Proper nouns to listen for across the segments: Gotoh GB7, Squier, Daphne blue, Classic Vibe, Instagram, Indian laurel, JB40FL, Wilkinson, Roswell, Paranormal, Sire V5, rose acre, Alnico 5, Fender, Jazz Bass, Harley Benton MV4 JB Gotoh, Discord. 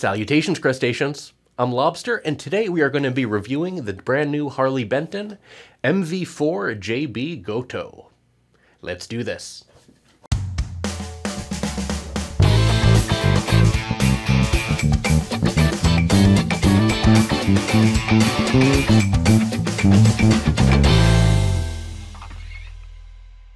Salutations, crustaceans. I'm Lobster, and today we are going to be reviewing the brand new Harley Benton MV4 JB Gotoh. Let's do this.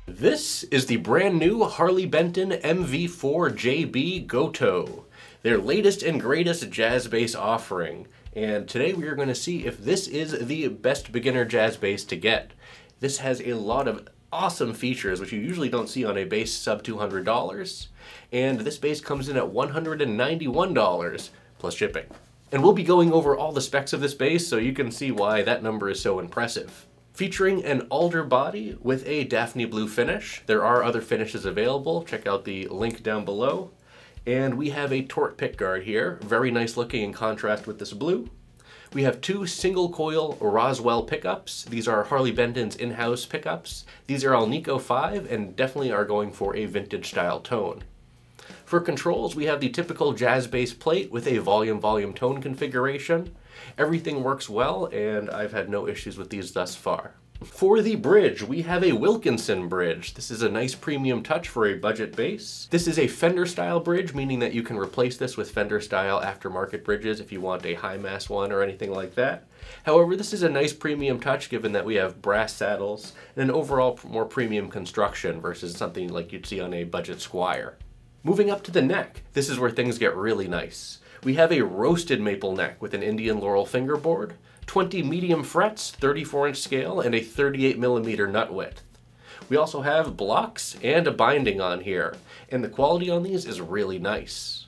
This is the brand new Harley Benton MV4JB Gotoh, their latest and greatest jazz bass offering. And today we are going to see if this is the best beginner jazz bass to get. This has a lot of awesome features which you usually don't see on a bass sub $200. And this bass comes in at $191 plus shipping. And we'll be going over all the specs of this bass so you can see why that number is so impressive. Featuring an alder body with a Daphne blue finish. There are other finishes available. Check out the link down below. And we have a torque pick guard here. Very nice looking in contrast with this blue. We have two single coil Roswell pickups. These are Harley Benton's in-house pickups. These are Alnico 5 and definitely are going for a vintage style tone. For controls, we have the typical jazz bass plate with a volume tone configuration. Everything works well, and I've had no issues with these thus far. For the bridge, we have a Wilkinson bridge. This is a nice premium touch for a budget bass. This is a Fender style bridge, meaning that you can replace this with Fender style aftermarket bridges if you want a high mass one or anything like that. However, this is a nice premium touch given that we have brass saddles and an overall more premium construction versus something like you'd see on a budget Squier. Moving up to the neck, this is where things get really nice. We have a roasted maple neck with an Indian laurel fingerboard, 20 medium frets, 34-inch scale, and a 38mm nut width. We also have blocks and a binding on here, and the quality on these is really nice.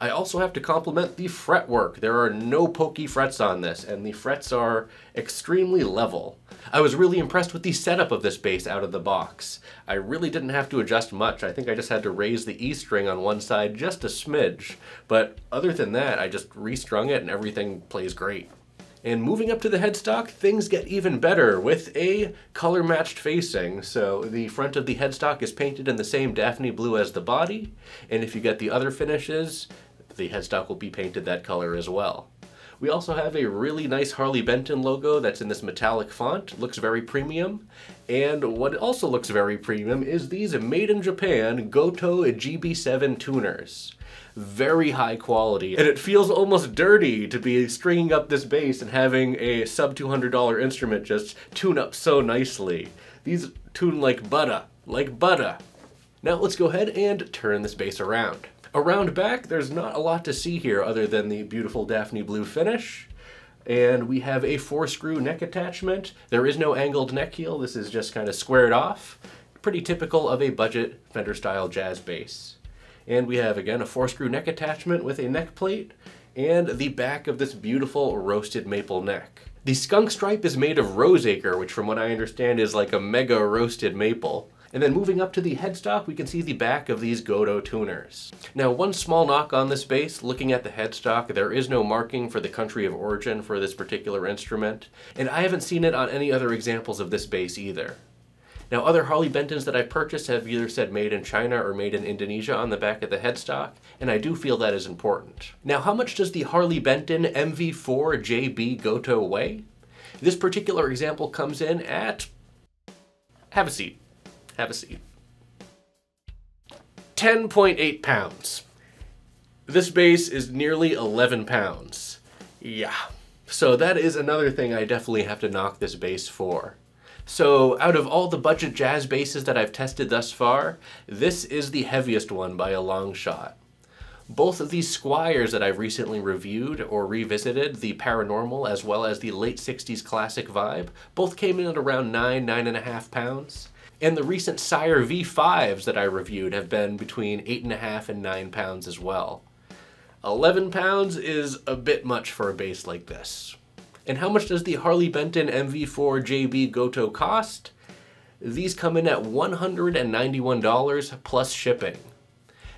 I also have to compliment the fretwork. There are no pokey frets on this, and the frets are extremely level. I was really impressed with the setup of this bass out of the box. I really didn't have to adjust much. I think I just had to raise the E string on one side just a smidge. But other than that, I just restrung it and everything plays great. And moving up to the headstock, things get even better with a color-matched facing. So the front of the headstock is painted in the same Daphne blue as the body. And if you get the other finishes, the headstock will be painted that color as well. We also have a really nice Harley Benton logo that's in this metallic font, looks very premium. And what also looks very premium is these made in Japan Gotoh GB7 tuners. Very high quality, and it feels almost dirty to be stringing up this bass and having a sub $200 instrument just tune up so nicely. These tune like butter, like butter. Now let's go ahead and turn this bass around. Around back, there's not a lot to see here other than the beautiful Daphne blue finish. And we have a 4-screw neck attachment. There is no angled neck heel. This is just kind of squared off. Pretty typical of a budget Fender style jazz bass. And we have, again, a 4-screw neck attachment with a neck plate and the back of this beautiful roasted maple neck. The skunk stripe is made of rose acre, which from what I understand is like a mega roasted maple. And then moving up to the headstock, we can see the back of these Gotoh tuners. Now, one small knock on this bass, looking at the headstock, there is no marking for the country of origin for this particular instrument, and I haven't seen it on any other examples of this bass either. Now, other Harley Bentons that I purchased have either said made in China or made in Indonesia on the back of the headstock, and I do feel that is important. Now, how much does the Harley Benton MV4JB Gotoh weigh? This particular example comes in at... have a seat. Have a seat. 10.8 pounds. This bass is nearly 11 pounds. Yeah. So that is another thing I definitely have to knock this bass for. So out of all the budget jazz basses that I've tested thus far, this is the heaviest one by a long shot. Both of these Squiers that I've recently reviewed or revisited, the Paranormal as well as the late 60s Classic Vibe, both came in at around 9.5 pounds. And the recent Sire V5s that I reviewed have been between 8.5 and 9 pounds as well. 11 pounds is a bit much for a bass like this. And how much does the Harley Benton MV4JB Gotoh cost? These come in at $191 plus shipping.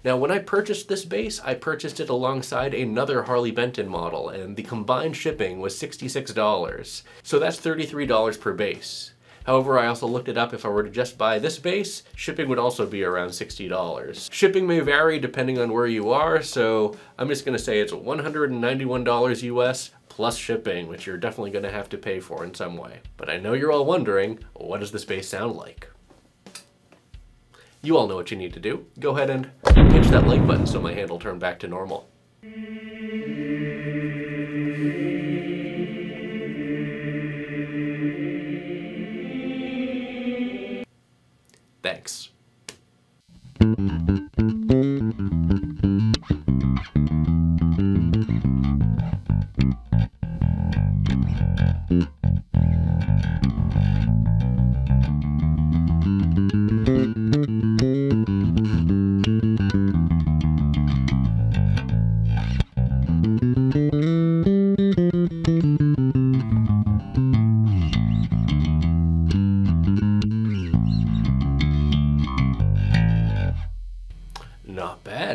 Now, when I purchased this bass, I purchased it alongside another Harley Benton model, and the combined shipping was $66. So that's $33 per bass. However, I also looked it up. If I were to just buy this base, shipping would also be around $60. Shipping may vary depending on where you are, so I'm just gonna say it's $191 US plus shipping, which you're definitely gonna have to pay for in some way. But I know you're all wondering, what does this base sound like? You all know what you need to do. Go ahead and pinch that like button so my handle turned back to normal. Thanks.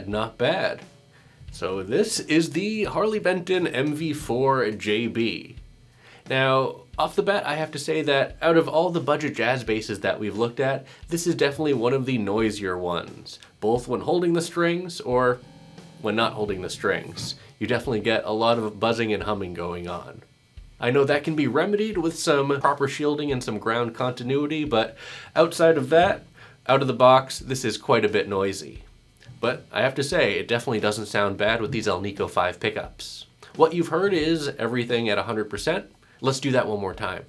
Not bad. So this is the Harley Benton MV4 JB. Now, off the bat, I have to say that out of all the budget jazz basses that we've looked at, this is definitely one of the noisier ones, both when holding the strings or when not holding the strings. You definitely get a lot of buzzing and humming going on. I know that can be remedied with some proper shielding and some ground continuity, but outside of that, out of the box, this is quite a bit noisy. But I have to say, it definitely doesn't sound bad with these Alnico 5 pickups. What you've heard is everything at 100%. Let's do that one more time.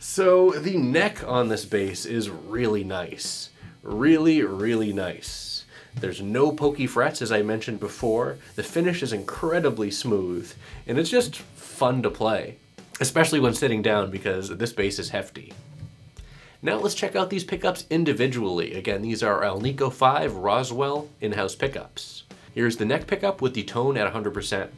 So the neck on this bass is really nice. Really, really nice. There's no pokey frets, as I mentioned before. The finish is incredibly smooth, and it's just fun to play, especially when sitting down because this bass is hefty. Now let's check out these pickups individually. Again, these are Alnico 5 Roswell in-house pickups. Here's the neck pickup with the tone at 100%.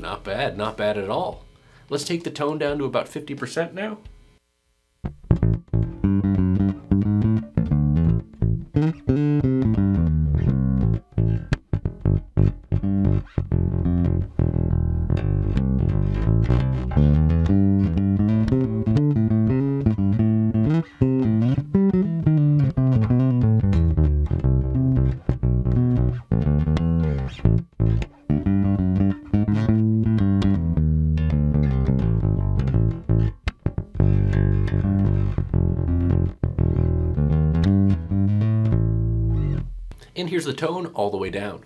Not bad, not bad at all. Let's take the tone down to about 50% now. And here's the tone all the way down.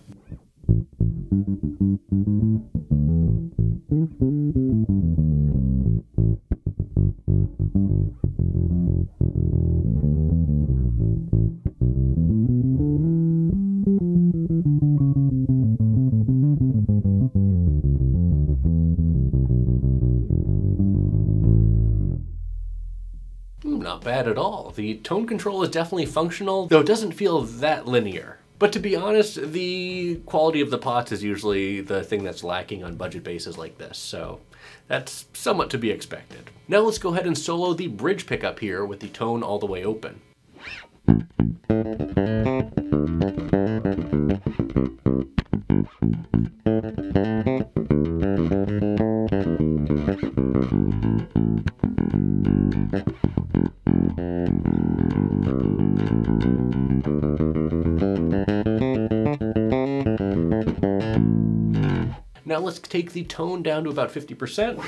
Not bad at all. The tone control is definitely functional, though it doesn't feel that linear. But to be honest, the quality of the pots is usually the thing that's lacking on budget bases like this, so that's somewhat to be expected. Now let's go ahead and solo the bridge pickup here with the tone all the way open. Now let's take the tone down to about 50%.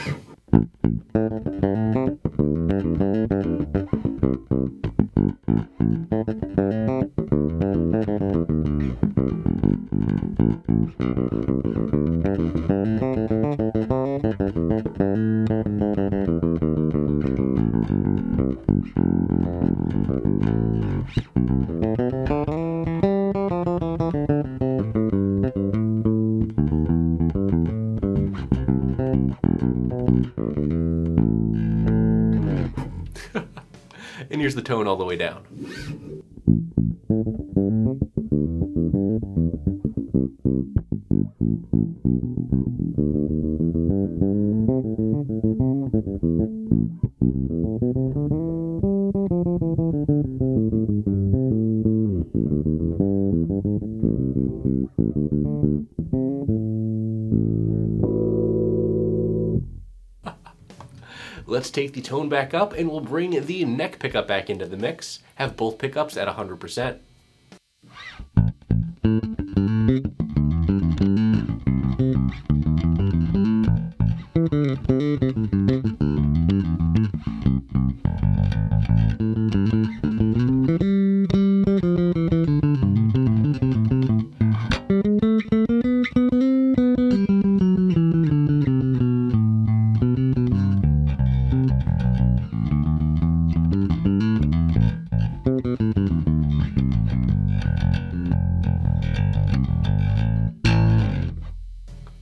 here's the tone all the way down. Let's take the tone back up and we'll bring the neck pickup back into the mix. Have both pickups at 100%.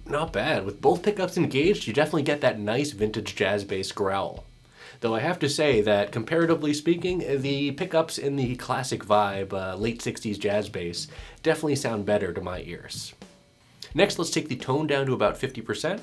Not bad. With both pickups engaged, you definitely get that nice vintage jazz bass growl. Though I have to say that, comparatively speaking, the pickups in the Classic Vibe late 60s jazz bass definitely sound better to my ears. Next, let's take the tone down to about 50%.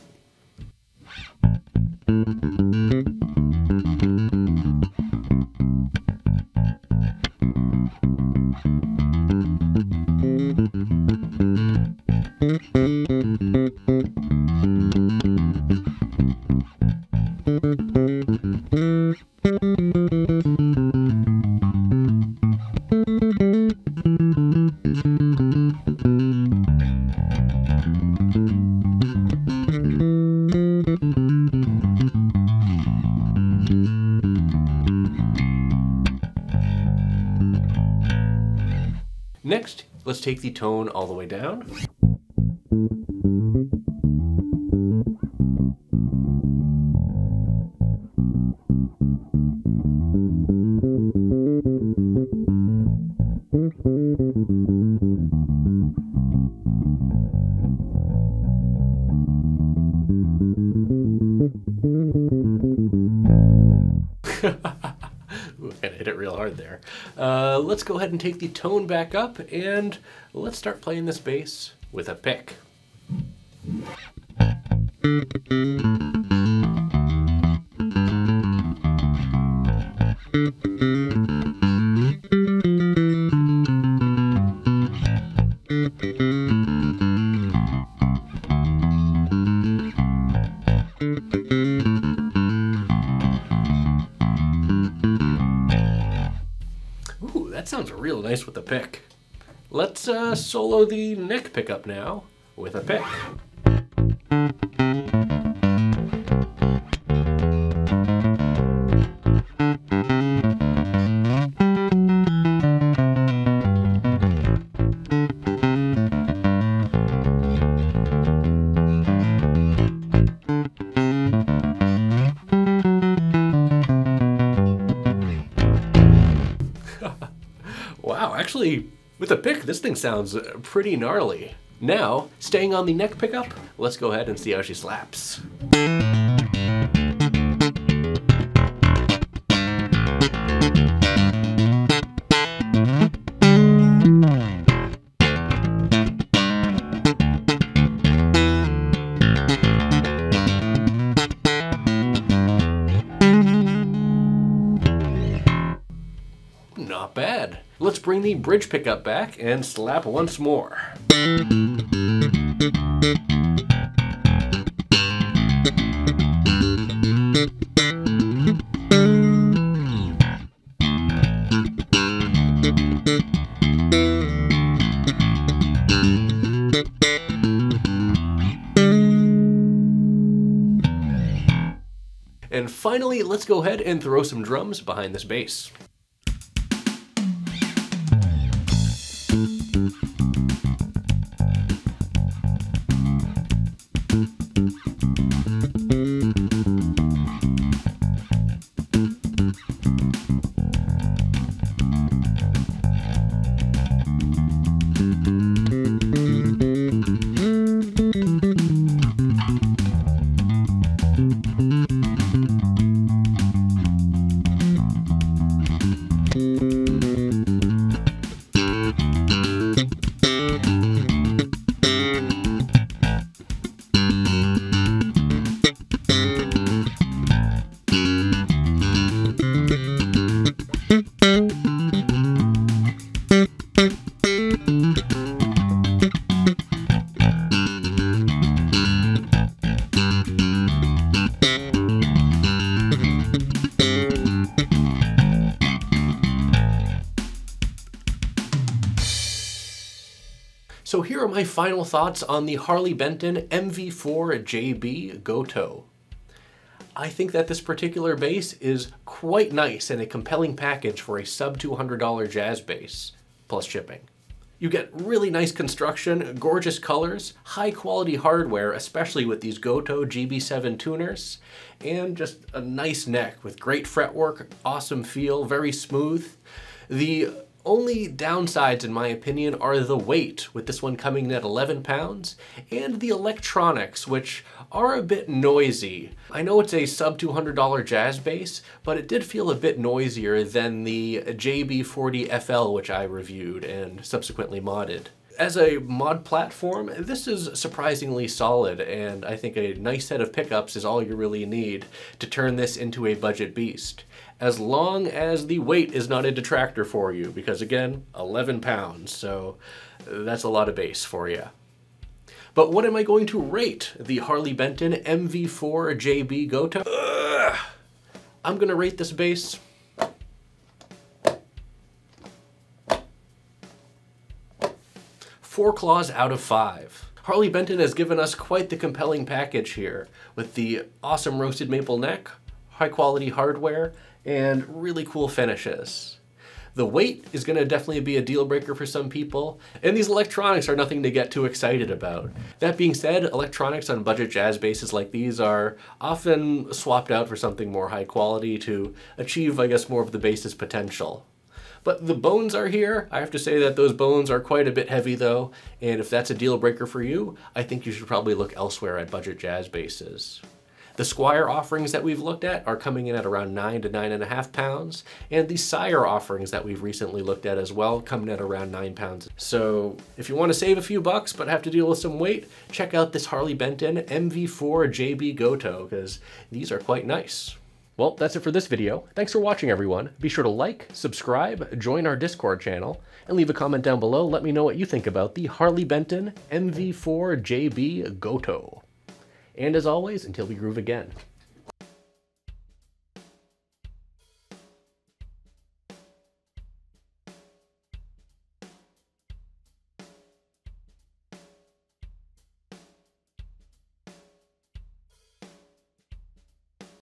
Next, let's take the tone all the way down. Hit it real hard there. Let's go ahead and take the tone back up and let's start playing this bass with a pick. That sounds real nice with a pick. Let's solo the neck pickup now with a pick. Wow, actually, with a pick, this thing sounds pretty gnarly. Now, staying on the neck pickup, let's go ahead and see how she slaps. Not bad. Let's bring the bridge pickup back and slap once more. And finally, let's go ahead and throw some drums behind this bass. my final thoughts on the Harley Benton MV4 JB Gotoh. I think that this particular bass is quite nice and a compelling package for a sub $200 jazz bass, plus shipping. You get really nice construction, gorgeous colors, high quality hardware, especially with these Gotoh GB7 tuners, and just a nice neck with great fretwork, awesome feel, very smooth. The only downsides, in my opinion, are the weight, with this one coming in at 11 pounds, and the electronics, which are a bit noisy. I know it's a sub $200 jazz bass, but it did feel a bit noisier than the JB40FL, which I reviewed and subsequently modded. As a mod platform, this is surprisingly solid, and I think a nice set of pickups is all you really need to turn this into a budget beast, as long as the weight is not a detractor for you, because again, 11 pounds, so that's a lot of bass for you. But what am I going to rate the Harley Benton MV4 JB Gotoh? I'm gonna rate this bass 4 claws out of 5. Harley Benton has given us quite the compelling package here, with the awesome roasted maple neck, high quality hardware, and really cool finishes. The weight is gonna definitely be a deal breaker for some people, and these electronics are nothing to get too excited about. That being said, electronics on budget jazz basses like these are often swapped out for something more high quality to achieve, I guess, more of the bass's potential. But the bones are here. I have to say that those bones are quite a bit heavy though, and if that's a deal breaker for you, I think you should probably look elsewhere at budget jazz basses. The Squier offerings that we've looked at are coming in at around 9 to 9.5 pounds, and the Sire offerings that we've recently looked at as well come in at around 9 pounds. So if you want to save a few bucks but have to deal with some weight, check out this Harley Benton MV4 JB Gotoh, because these are quite nice. Well, that's it for this video. Thanks for watching, everyone. Be sure to like, subscribe, join our Discord channel, and leave a comment down below. Let me know what you think about the Harley Benton MV4 JB Gotoh. And as always, until we groove again.